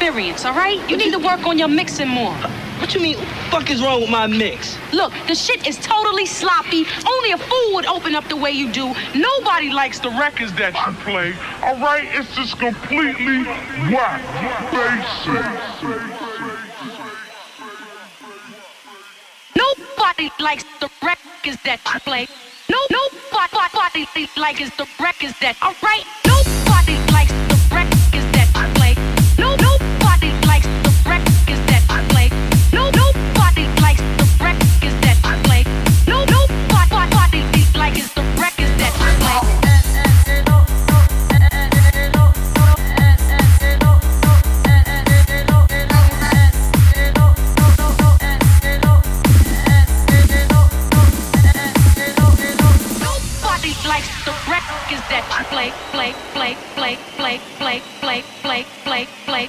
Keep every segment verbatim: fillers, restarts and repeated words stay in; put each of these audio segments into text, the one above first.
experience, all right? You need to work on your mixing more. What you mean, what the fuck is wrong with my mix? Look, the shit is totally sloppy. Only a fool would open up the way you do. Nobody likes the records that you play, all right? It's just completely whack. Basic. Nobody likes the records that you play. No, nobody likes the records that, all right? Nobody likes the records that I play. No, nobody likes the records that I play. No, nobody likes the records that I play. No, nobody likes the records that I play. Nobody likes the records that I play, play, play, play, play, play, play, play, play, play, play,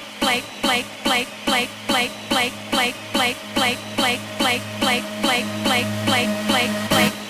play, play, play, play, play, play, play, play, play, play, play, play, play, play, play, play.